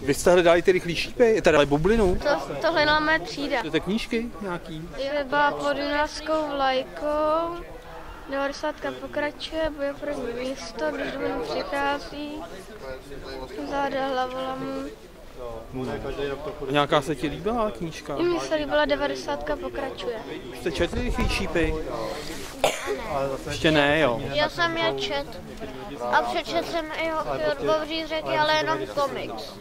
Vy jste hledali ty rychlý šípy? Teda bublinu? To hledáme třída. Čtete knížky nějaký? Třeba pod junavskou vlajkou. 90. pokračuje, boje pro místo, když domů přichází. Záda hlavolamů. Nějaká se ti líbila knížka? Mně se líbila 90. pokračuje. Jste četli rychlý šípy? Ještě ne, jo. Já jsem je čet. A přečet jsem i Bobří řeky, ale jenom komiks.